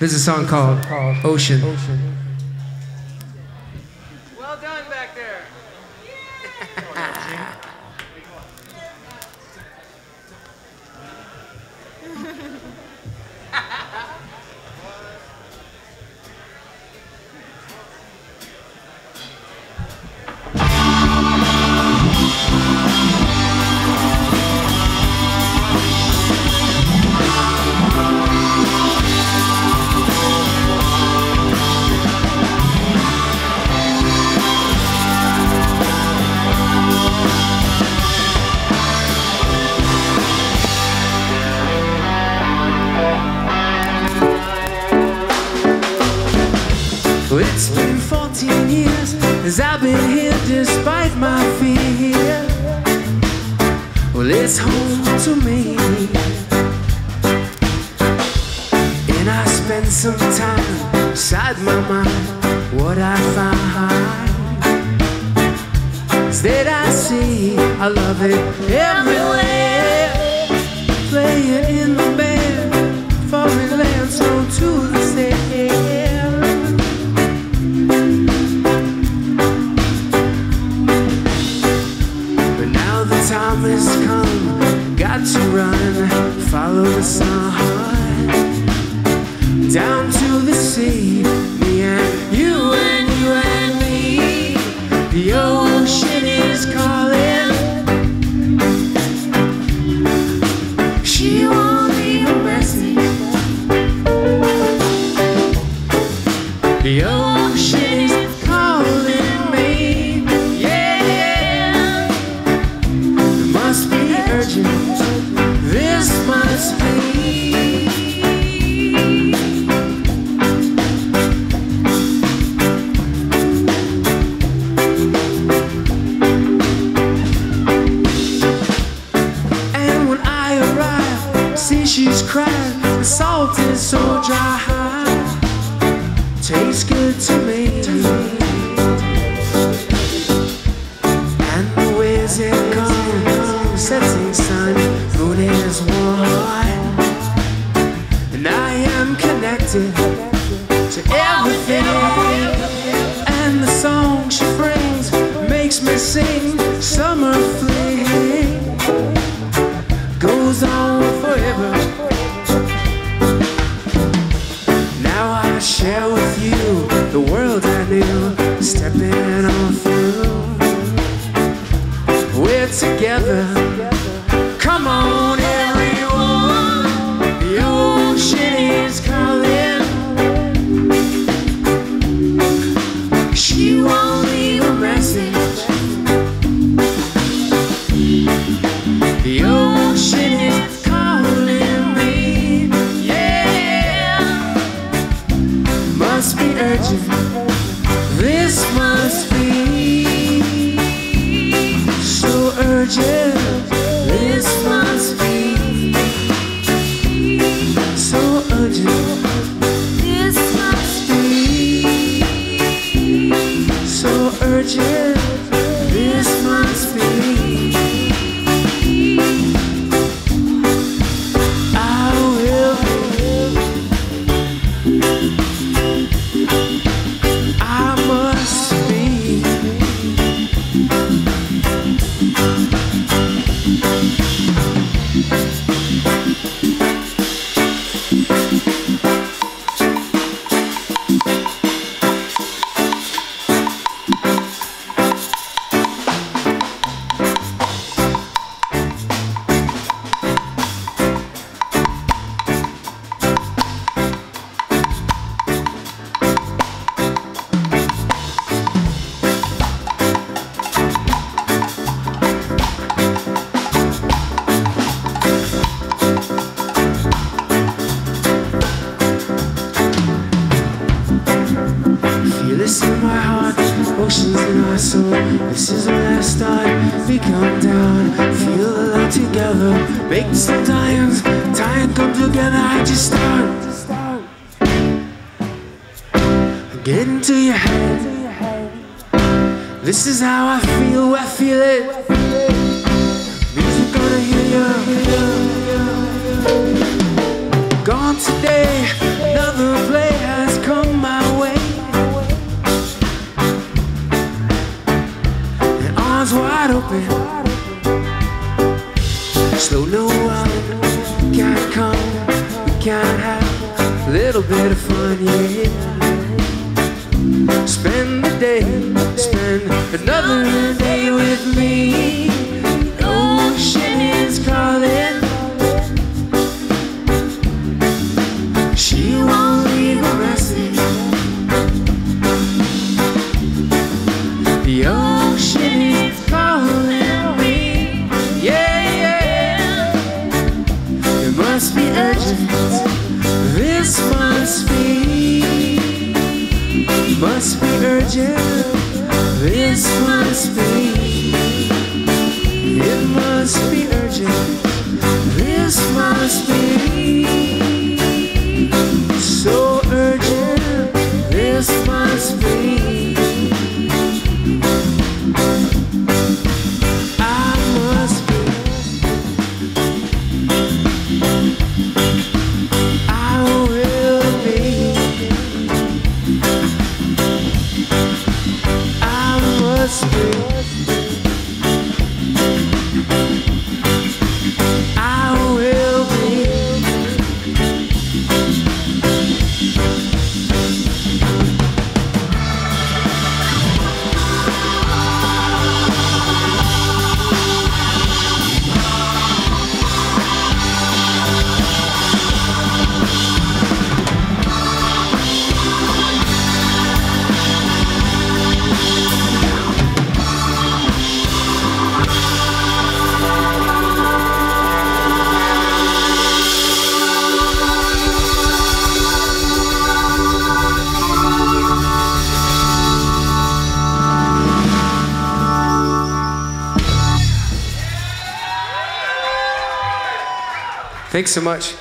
This is a song called Ocean. Well done back there. It's been 14 years as I've been here despite my fear. Well, it's home to me, and I spend some time inside my mind. What I find is that I see I love it everywhere. Playing in the band, foreign land, so to the sea. Time has come, got to run, follow the sun down to the sea. Me and you and you and me, the ocean is calling. She won't leave a message. The ocean is calling me. This must be. And when I arrive, see she's crying, the salt is so dry. Tastes good to me. And the waves it comes, setting sun, moon is one, and I am connected to everything. And the song she brings makes me sing. Summer fling goes on forever. Now I share with you the world I knew, stepping on through. We're together. Come on, everyone. The ocean is calling. She won't leave a message. The ocean is calling me. Yeah, must be urgent. This must be. So urgent, this must be. So urgent, this must be. So urgent, this must be. I will, I must be. In my heart, oceans in my soul. This is where I start. We come down, feel the love together. Make some diamonds, tie and come together. I just start. Get into your head. This is how I feel it. Music gonna hear you. Gone today, another place. a little bit of fun, yeah. Spend the day, spend another day with me. The ocean is calling. She won't leave a message. The ocean is calling me, yeah, yeah. It must be urgent. This must be urgent. This must be, it must be urgent. This must be, so urgent. This must be. I must be. Thanks so much.